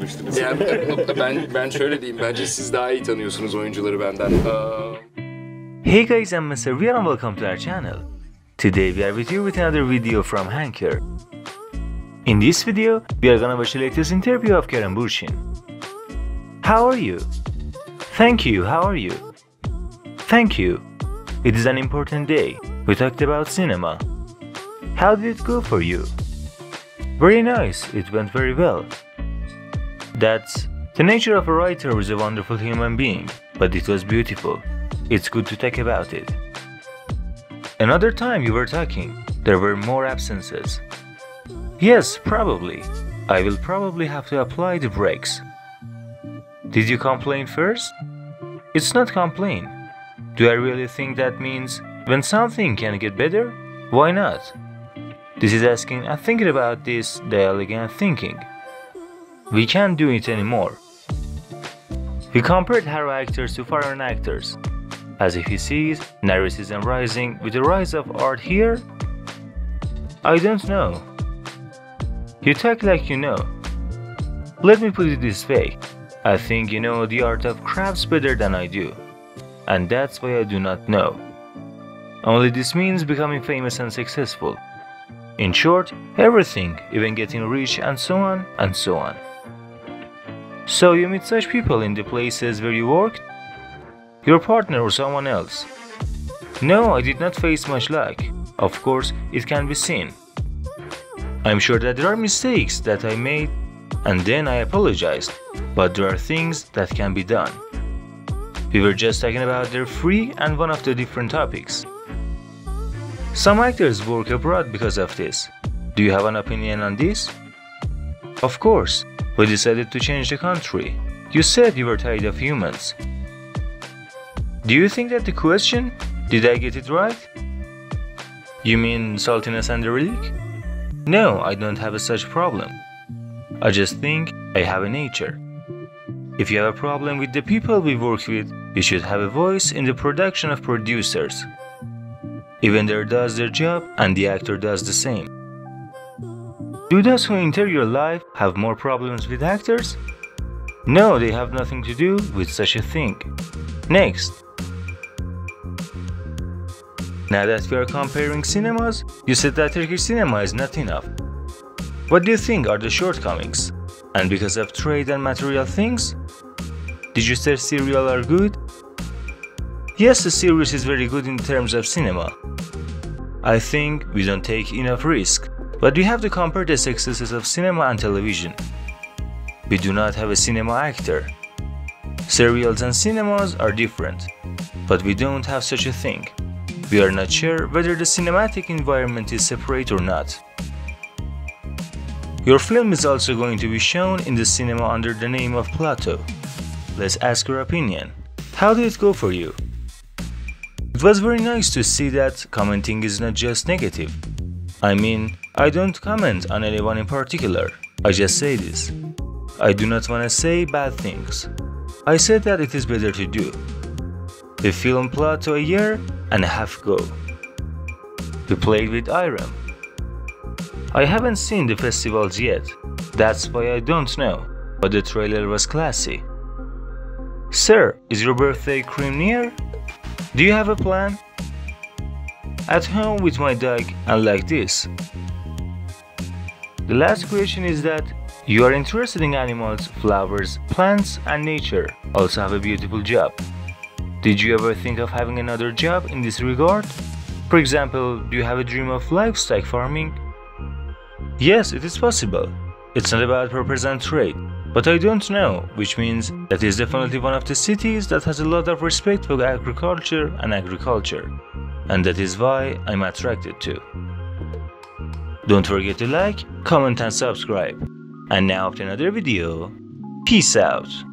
konuştunuz. Yani ben şöyle diyeyim, bence siz daha iyi tanıyorsunuz oyuncuları benden. Hey guys, I'm Mr. VR and welcome to our channel. Today we are with you with another video from Hanker. In this video, we are gonna watch the latest interview of Kerem Bursin. How are you? Thank you, how are you? Thank you. It is an important day. We talked about cinema. How did it go for you? Very nice, it went very well. That's the nature of a writer is a wonderful human being, but it was beautiful. It's good to talk about it. Another time you were talking, there were more absences. Yes, probably. I will probably have to apply the brakes. Did you complain first? It's not complain. Do I really think that means when something can get better? Why not? This is asking and thinking about this dialogue and thinking. We can't do it anymore. We compared hero actors to foreign actors. As if he sees narcissism rising with the rise of art here? I don't know. You talk like you know. Let me put it this way. I think you know the art of crafts better than I do, and that's why I do not know. Only this means becoming famous and successful. In short, everything, even getting rich and so on and so on. So you meet such people in the places where you worked? Your partner or someone else? No, I did not face much luck. Of course, it can be seen. I'm sure that there are mistakes that I made, and then I apologized, but there are things that can be done. We were just talking about their free and one of the different topics. Some actors work abroad because of this. Do you have an opinion on this? Of course, we decided to change the country. You said you were tired of humans. Do you think that the question, did I get it right? You mean saltiness and the relic? No, I don't have a such problem. I just think I have a nature. If you have a problem with the people we work with, you should have a voice in the production of producers. Even there does their job and the actor does the same. Do those who enter your life have more problems with actors? No, they have nothing to do with such a thing. Next. Now that we are comparing cinemas, you said that Turkish cinema is not enough. What do you think are the shortcomings? And because of trade and material things? Did you say serials are good? Yes, the series is very good in terms of cinema. I think we don't take enough risk, but we have to compare the successes of cinema and television. We do not have a cinema actor. Serials and cinemas are different, but we don't have such a thing. We are not sure whether the cinematic environment is separate or not. Your film is also going to be shown in the cinema under the name of Plato. Let's ask your opinion. How did it go for you? It was very nice to see that commenting is not just negative. I mean, I don't comment on anyone in particular. I just say this. I do not want to say bad things. I said that it is better to do. We filmed Plato a year and a half ago. We played with Irem. I haven't seen the festivals yet, that's why I don't know, but the trailer was classy. Sir, is your birthday cream near? Do you have a plan? At home with my dog and like this. The last question is that you are interested in animals, flowers, plants and nature, also have a beautiful job. Did you ever think of having another job in this regard? For example, do you have a dream of livestock farming? Yes, it is possible. It's not about purpose and trade, but I don't know, which means that is definitely one of the cities that has a lot of respect for agriculture and agriculture, and that is why I'm attracted to. Don't forget to like, comment and subscribe. And now after another video, peace out.